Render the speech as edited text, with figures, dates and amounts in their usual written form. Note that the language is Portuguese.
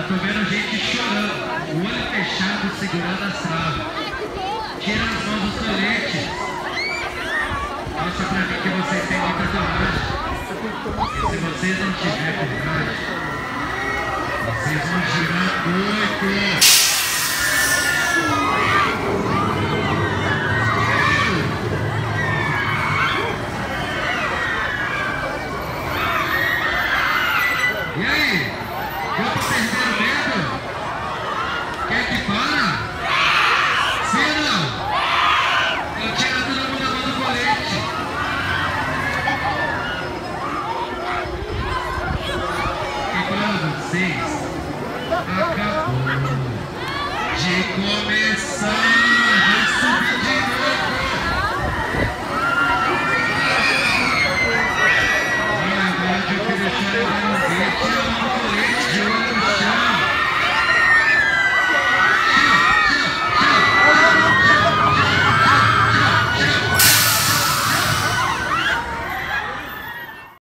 Eu tô vendo gente chorando, o olho fechado, segurando as travas. Tira as mãos do colete. Mostra pra mim que vocês têm muita coragem. Se vocês não tiverem coragem, vocês vão girar muito. E aí? Deu pra perder o medo? Quer que para? Sim ou não? Eu tiro todo mundo da mão do colete. E pra vocês, acabou de começar!